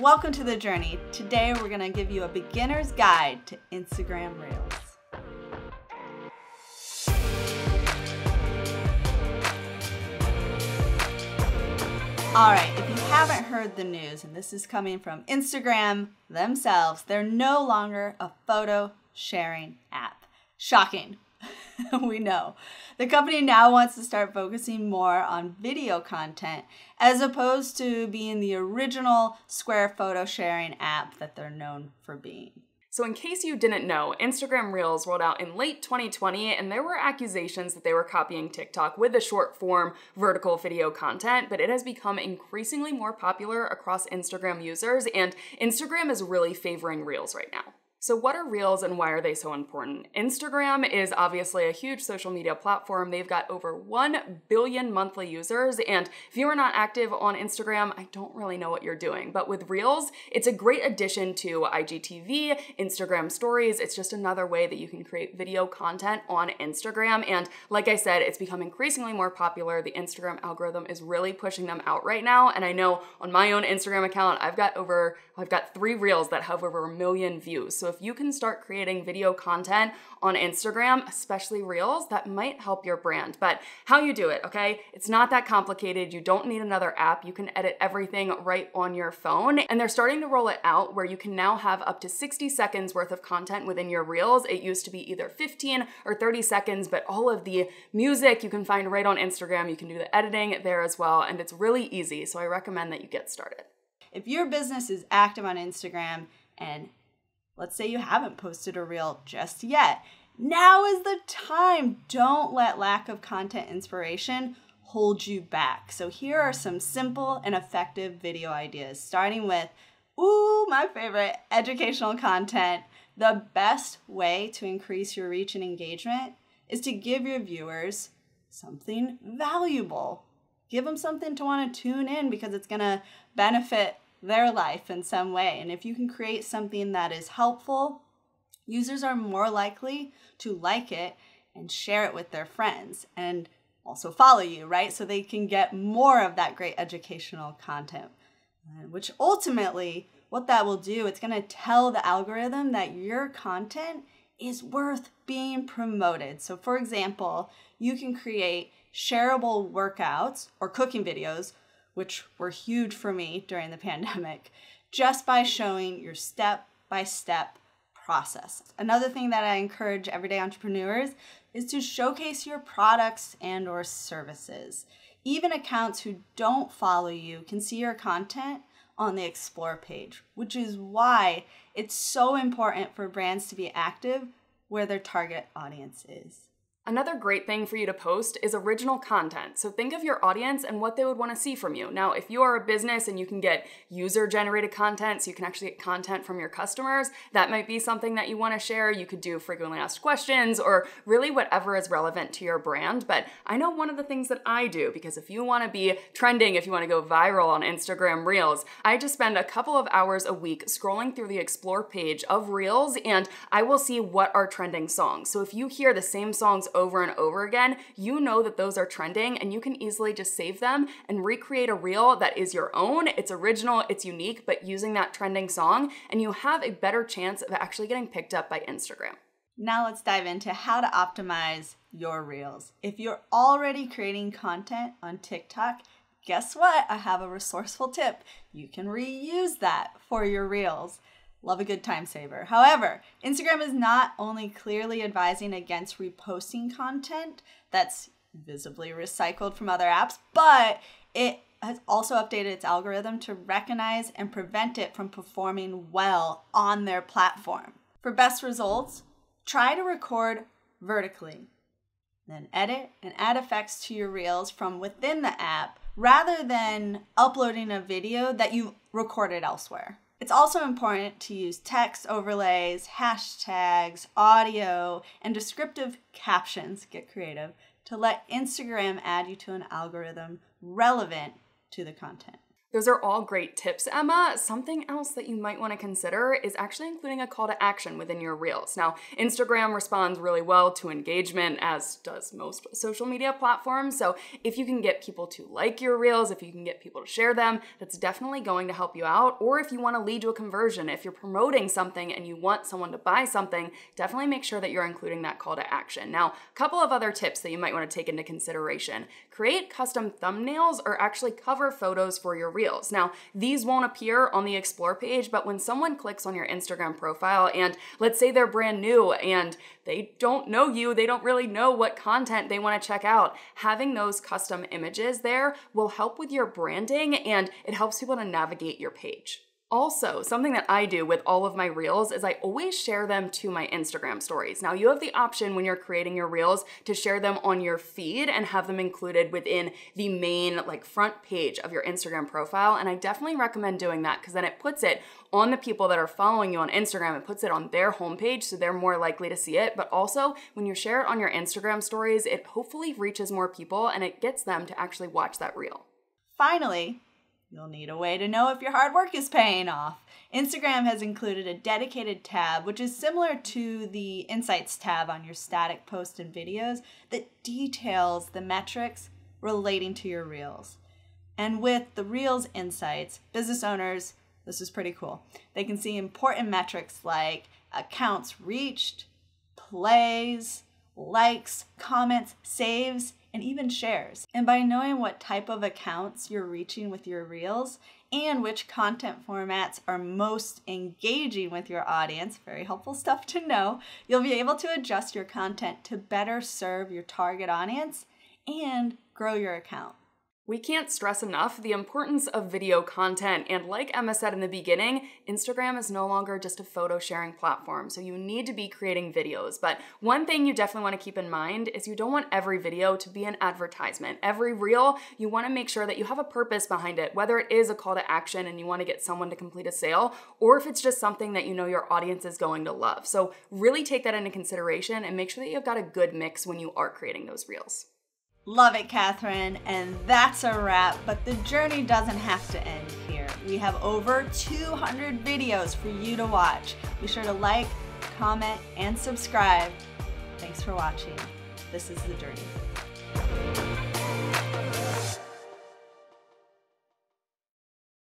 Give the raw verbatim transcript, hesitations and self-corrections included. Welcome to the journey. Today we're going to give you a beginner's guide to Instagram Reels. All right, if you haven't heard the news, and this is coming from Instagram themselves, they're no longer a photo sharing app. Shocking. We know. The company now wants to start focusing more on video content as opposed to being the original square photo sharing app that they're known for being. So in case you didn't know, Instagram Reels rolled out in late twenty twenty, and there were accusations that they were copying TikTok with the short form vertical video content, but it has become increasingly more popular across Instagram users, and Instagram is really favoring Reels right now. So what are Reels and why are they so important? Instagram is obviously a huge social media platform. They've got over one billion monthly users, and if you are not active on Instagram, I don't really know what you're doing. But with Reels, it's a great addition to I G T V, Instagram Stories. It's just another way that you can create video content on Instagram. And like I said, it's become increasingly more popular. The Instagram algorithm is really pushing them out right now. And I know on my own Instagram account, I've got over, I've got three Reels that have over a million views. So if If you can start creating video content on Instagram, especially Reels, that might help your brand. But how you do it, okay? It's not that complicated. You don't need another app. You can edit everything right on your phone. And they're starting to roll it out where you can now have up to sixty seconds worth of content within your Reels. It used to be either fifteen or thirty seconds, but all of the music you can find right on Instagram. You can do the editing there as well. And it's really easy. So I recommend that you get started. If your business is active on Instagram, and let's say you haven't posted a Reel just yet, now is the time. Don't let lack of content inspiration hold you back. So here are some simple and effective video ideas, starting with, ooh, my favorite, educational content. The best way to increase your reach and engagement is to give your viewers something valuable. Give them something to want to tune in because it's going to benefit their life in some way. And if you can create something that is helpful, users are more likely to like it and share it with their friends and also follow you, right? So they can get more of that great educational content, which ultimately what that will do, it's going to tell the algorithm that your content is worth being promoted. So for example, you can create shareable workouts or cooking videos, which were huge for me during the pandemic, just by showing your step-by-step process. Another thing that I encourage everyday entrepreneurs is to showcase your products and or services. Even accounts who don't follow you can see your content on the Explore page, which is why it's so important for brands to be active where their target audience is. Another great thing for you to post is original content. So think of your audience and what they would want to see from you. Now, if you are a business and you can get user-generated content, so you can actually get content from your customers, that might be something that you want to share. You could do frequently asked questions or really whatever is relevant to your brand. But I know one of the things that I do, because if you want to be trending, if you want to go viral on Instagram Reels, I just spend a couple of hours a week scrolling through the Explore page of Reels, and I will see what are trending songs. So if you hear the same songs over and over again, you know that those are trending, and you can easily just save them and recreate a Reel that is your own. It's original, it's unique, but using that trending song, and you have a better chance of actually getting picked up by Instagram. Now let's dive into how to optimize your Reels. If you're already creating content on TikTok, guess what? I have a resourceful tip. You can reuse that for your Reels. Love a good time saver. However, Instagram is not only clearly advising against reposting content that's visibly recycled from other apps, but it has also updated its algorithm to recognize and prevent it from performing well on their platform. For best results, try to record vertically, then edit and add effects to your Reels from within the app rather than uploading a video that you recorded elsewhere. It's also important to use text overlays, hashtags, audio, and descriptive captions, get creative, to let Instagram add you to an algorithm relevant to the content. Those are all great tips, Emma. Something else that you might want to consider is actually including a call to action within your Reels. Now, Instagram responds really well to engagement, as does most social media platforms. So if you can get people to like your Reels, if you can get people to share them, that's definitely going to help you out. Or if you want to lead to a conversion, if you're promoting something and you want someone to buy something, definitely make sure that you're including that call to action. Now, a couple of other tips that you might want to take into consideration. Create custom thumbnails or actually cover photos for your Reels. Now, these won't appear on the Explore page, but when someone clicks on your Instagram profile and let's say they're brand new and they don't know you, they don't really know what content they want to check out, having those custom images there will help with your branding and it helps people to navigate your page. Also, something that I do with all of my Reels is I always share them to my Instagram stories. Now, you have the option when you're creating your Reels to share them on your feed and have them included within the main like front page of your Instagram profile. And I definitely recommend doing that because then it puts it on the people that are following you on Instagram. It puts it on their homepage so they're more likely to see it. But also when you share it on your Instagram stories, it hopefully reaches more people and it gets them to actually watch that Reel. Finally, you'll need a way to know if your hard work is paying off. Instagram has included a dedicated tab, which is similar to the Insights tab on your static posts and videos, that details the metrics relating to your Reels. And with the Reels Insights, business owners, this is pretty cool, they can see important metrics like accounts reached, plays, likes, comments, saves, and even shares. And by knowing what type of accounts you're reaching with your Reels and which content formats are most engaging with your audience, very helpful stuff to know, you'll be able to adjust your content to better serve your target audience and grow your account. We can't stress enough the importance of video content. And like Emma said in the beginning, Instagram is no longer just a photo sharing platform. So you need to be creating videos. But one thing you definitely want to keep in mind is you don't want every video to be an advertisement. Every Reel, you want to make sure that you have a purpose behind it, whether it is a call to action and you want to get someone to complete a sale, or if it's just something that you know your audience is going to love. So really take that into consideration and make sure that you've got a good mix when you are creating those Reels. Love it, Catherine, and that's a wrap, but the journey doesn't have to end here. We have over two hundred videos for you to watch. Be sure to like, comment, and subscribe. Thanks for watching. This is The Journey.